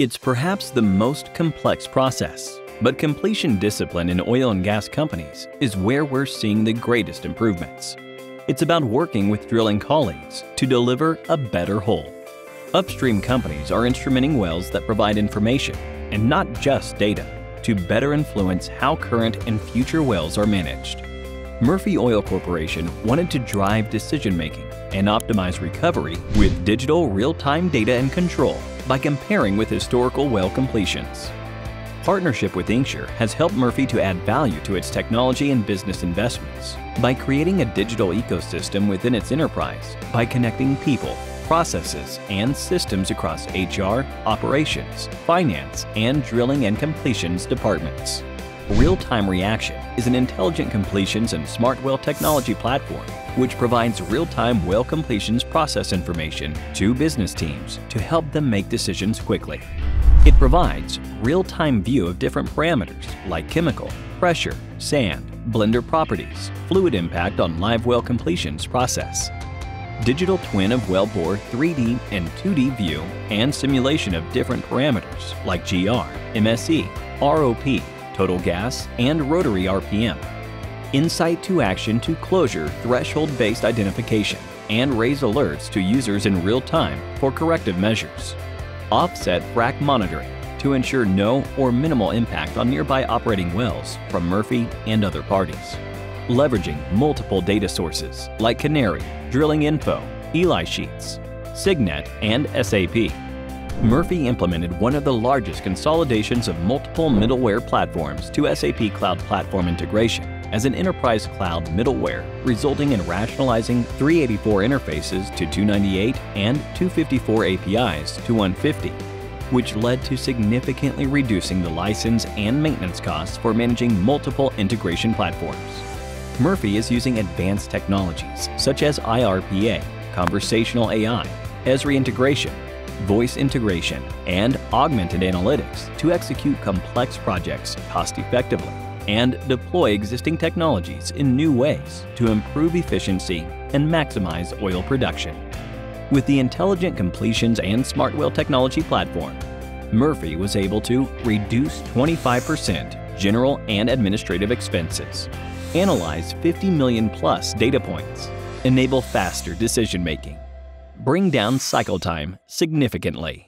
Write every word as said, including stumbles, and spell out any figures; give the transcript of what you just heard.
It's perhaps the most complex process, but completion discipline in oil and gas companies is where we're seeing the greatest improvements. It's about working with drilling colleagues to deliver a better hole. Upstream companies are instrumenting wells that provide information, and not just data, to better influence how current and future wells are managed. Murphy Oil Corporation wanted to drive decision-making and optimize recovery with digital real-time data and control by comparing with historical well completions. Partnership with Incture has helped Murphy to add value to its technology and business investments by creating a digital ecosystem within its enterprise by connecting people, processes, and systems across H R, operations, finance, and drilling and completions departments. Real-time Reaction is an intelligent completions and smart well technology platform which provides real-time well completions process information to business teams to help them make decisions quickly. It provides real-time view of different parameters like chemical, pressure, sand, blender properties, fluid impact on live well completions process, digital twin of well bore three D and two D view and simulation of different parameters like G R, M S E, R O P, total gas, and rotary R P M, insight to action to closure threshold-based identification, and raise alerts to users in real time for corrective measures, offset frac monitoring to ensure no or minimal impact on nearby operating wells from Murphy and other parties, leveraging multiple data sources like Canary, Drilling Info, Eli Sheets, Signet, and S A P. Murphy implemented one of the largest consolidations of multiple middleware platforms to S A P Cloud Platform Integration as an enterprise cloud middleware, resulting in rationalizing three eighty-four interfaces to two ninety-eight and two fifty-four A P Is to one fifty, which led to significantly reducing the license and maintenance costs for managing multiple integration platforms. Murphy is using advanced technologies such as I R P A, Conversational A I, E S R I integration, voice integration, and Augmented Analytics to execute complex projects cost-effectively and deploy existing technologies in new ways to improve efficiency and maximize oil production. With the intelligent completions and smart well technology platform, Murphy was able to reduce twenty-five percent general and administrative expenses, analyze fifty million plus data points, enable faster decision-making, bring down cycle time significantly.